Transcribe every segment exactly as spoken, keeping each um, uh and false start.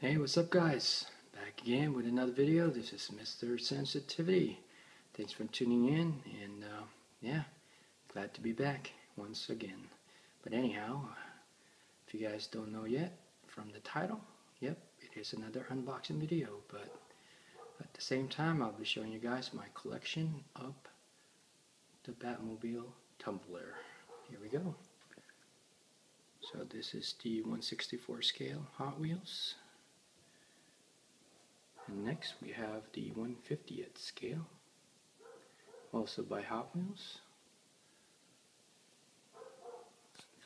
Hey, what's up guys? Back again with another video. This is Mister Sensitivity. Thanks for tuning in, and uh, yeah, glad to be back once again. But anyhow, if you guys don't know yet from the title, yep, it is another unboxing video, but at the same time I'll be showing you guys my collection of the Batmobile Tumbler. Here we go. So this is the one sixty-fourth scale Hot Wheels. And next we have the one fiftieth scale, also by Hot Wheels.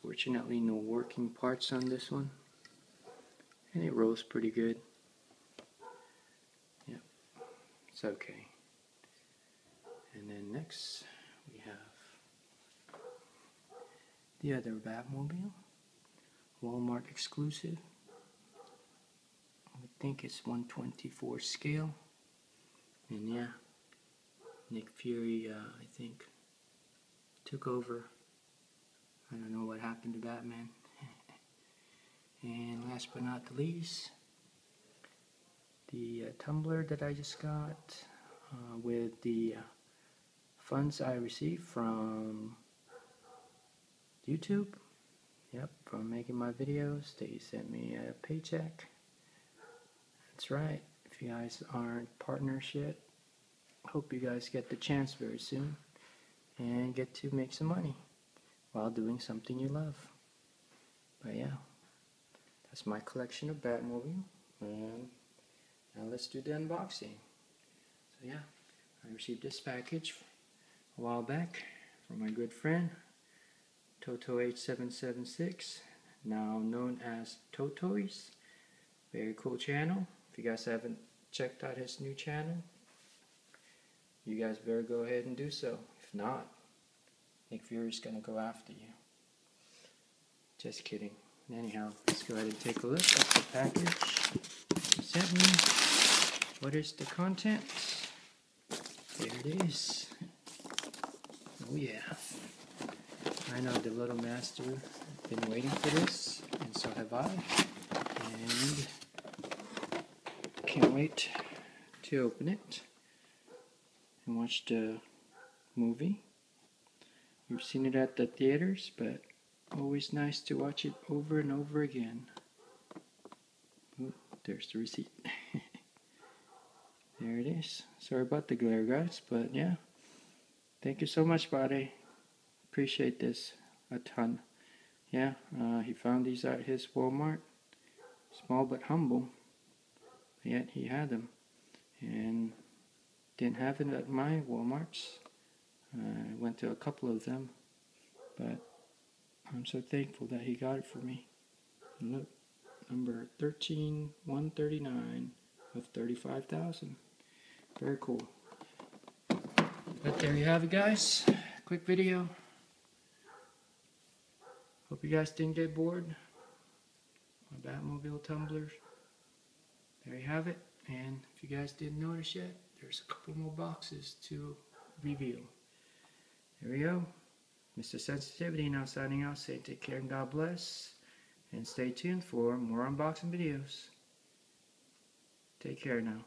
Fortunately, no working parts on this one, and it rolls pretty good. Yep, it's okay. And then next we have the other Batmobile, Walmart exclusive. I think it's one twenty-four scale, and yeah, Nick Fury uh, I think took over. I don't know what happened to Batman. And last but not the least, the uh, Tumbler that I just got uh, with the uh, funds I received from YouTube. Yep, from making my videos, they sent me a paycheck. That's right. If you guys aren't partners yet, hope you guys get the chance very soon and get to make some money while doing something you love. But yeah, that's my collection of Batmobile, and now let's do the unboxing. So yeah, I received this package a while back from my good friend Toto H seven seven six, now known as Totoys. Very cool channel. If you guys haven't checked out his new channel, you guys better go ahead and do so. If not, Nick Fury's gonna go after you. Just kidding. Anyhow, let's go ahead and take a look at the package he sent me. What is the content? There it is. Oh yeah. I know the little master has been waiting for this, and so have I. And can't wait to open it and watch the movie. We've seen it at the theaters, but always nice to watch it over and over again. Ooh, there's the receipt. There it is. Sorry about the glare, guys, but yeah. Thank you so much, buddy. Appreciate this a ton. Yeah, uh, he found these at his Walmart. Small but humble, yet he had them. And didn't have it at my Walmarts. I uh, went to a couple of them, but I'm so thankful that he got it for me. And look, number thirteen one thirty-nine of thirty-five thousand. Very cool. But there you have it, guys. Quick video. Hope you guys didn't get bored. My Batmobile tumblers. There you have it. And if you guys didn't notice yet, there's a couple more boxes to reveal. There we go. Mister Sensitivity now signing out. Say take care and God bless. And stay tuned for more unboxing videos. Take care now.